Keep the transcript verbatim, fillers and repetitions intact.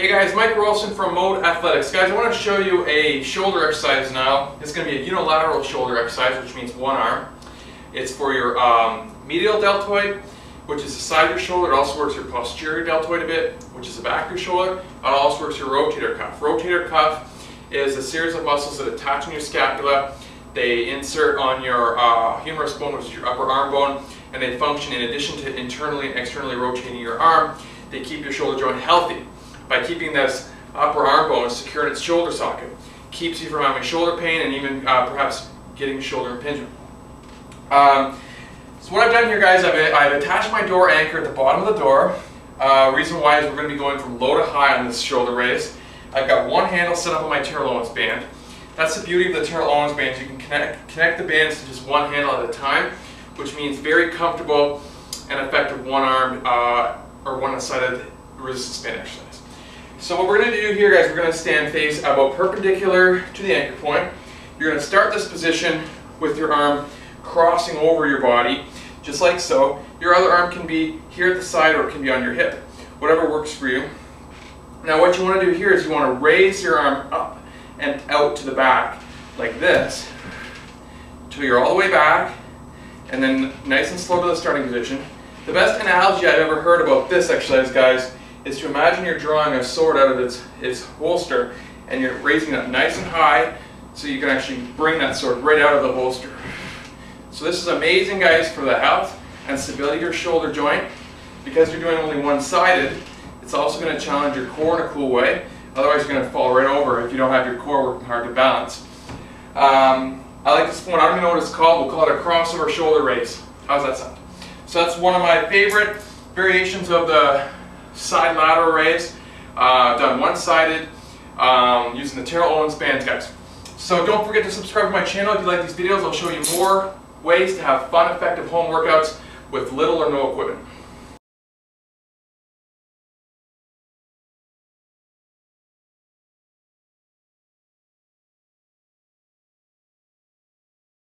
Hey guys, Mike Roulston from Mode Athletics. Guys, I want to show you a shoulder exercise now. It's going to be a unilateral shoulder exercise, which means one arm. It's for your um, medial deltoid, which is the side of your shoulder. It also works your posterior deltoid a bit, which is the back of your shoulder. It also works your rotator cuff. Rotator cuff is a series of muscles that attach on your scapula. They insert on your uh, humerus bone, which is your upper arm bone, and they function in addition to internally and externally rotating your arm. They keep your shoulder joint healthy by keeping this upper arm bone secure in its shoulder socket. Keeps you from having shoulder pain and even uh, perhaps getting shoulder impingement. Um, so what I've done here, guys, I've, I've attached my door anchor at the bottom of the door. Uh, reason why is we're going to be going from low to high on this shoulder raise. I've got one handle set up on my Terrell Owens band. That's the beauty of the Terrell Owens bands. You can connect, connect the bands to just one handle at a time, which means very comfortable and effective one-armed uh, or one-sided resistance band exercise. So what we're going to do here, guys, we're going to stand face about perpendicular to the anchor point. You're going to start this position with your arm crossing over your body, just like so. Your other arm can be here at the side or it can be on your hip, whatever works for you. Now what you want to do here is you want to raise your arm up and out to the back, like this, until you're all the way back, and then nice and slow to the starting position. The best analogy I've ever heard about this exercise, guys, is to imagine you're drawing a sword out of its, its holster and you're raising it up nice and high so you can actually bring that sword right out of the holster. So this is amazing, guys, for the health and stability of your shoulder joint. Because you're doing only one-sided, it's also going to challenge your core in a cool way. Otherwise, you're going to fall right over if you don't have your core working hard to balance. Um, I like this one. I don't even know what it's called. We'll call it a crossover shoulder raise. How's that sound? So that's one of my favorite variations of the side lateral raise, uh, done one-sided, um, using the Terrell Owens bands, guys. So don't forget to subscribe to my channel if you like these videos. I'll show you more ways to have fun, effective home workouts with little or no equipment.